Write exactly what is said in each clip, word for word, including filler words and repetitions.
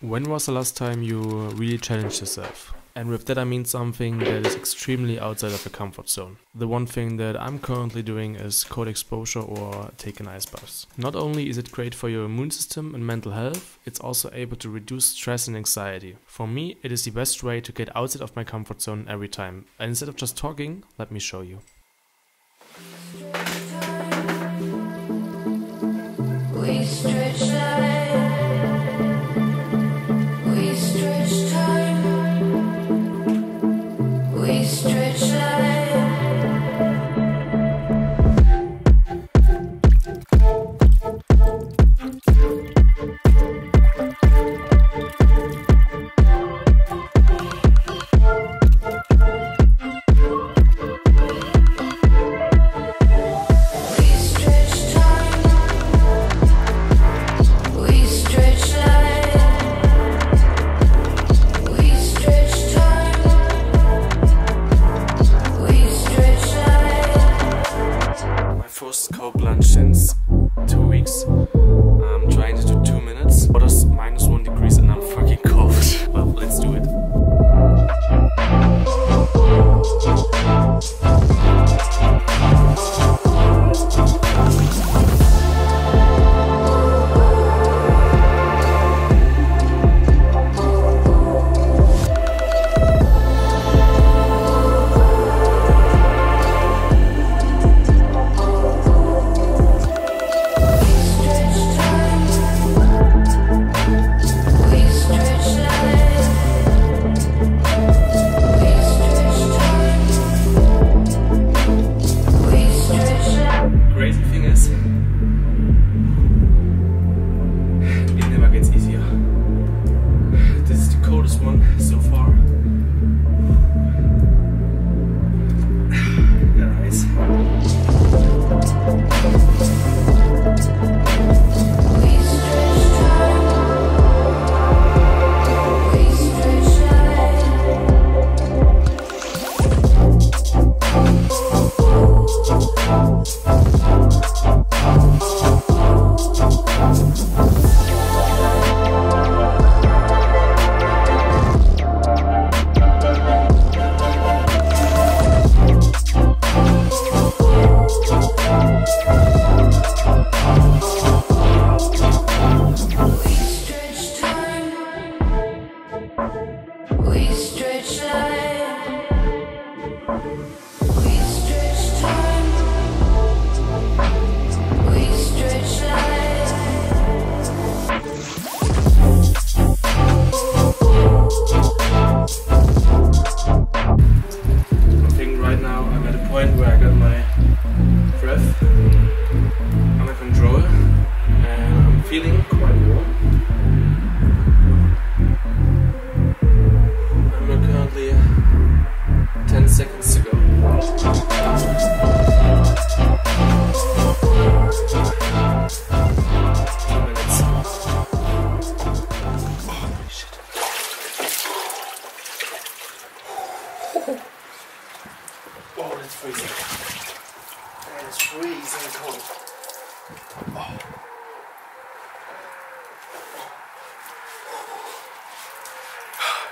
When was the last time you really challenged yourself? And with that I mean something that is extremely outside of your comfort zone. The one thing that I'm currently doing is cold exposure or taking ice baths. Not only is it great for your immune system and mental health, it's also able to reduce stress and anxiety. For me, it is the best way to get outside of my comfort zone every time. And instead of just talking, let me show you. We stretch out. First cold plunge since two weeks. I'm trying to do two minutes. What is minus one degrees and I'm fucking cold? Well, let's do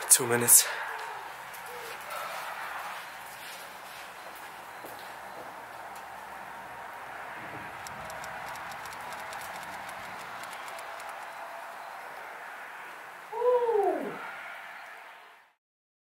two minutes.